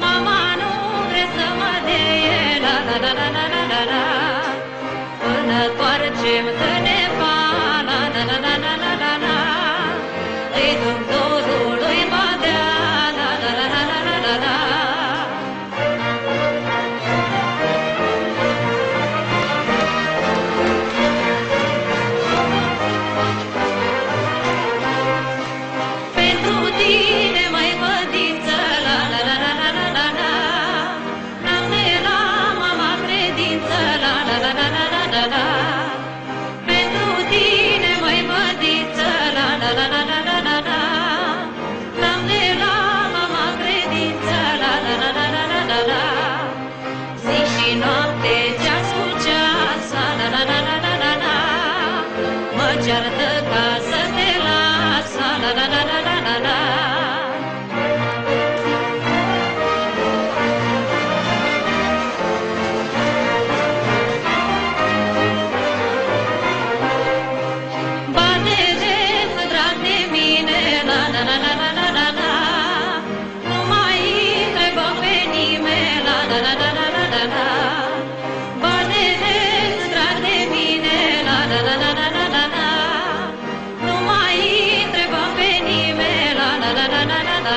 Mama nu vrea să mă deie, la la la la la la la, până toarcem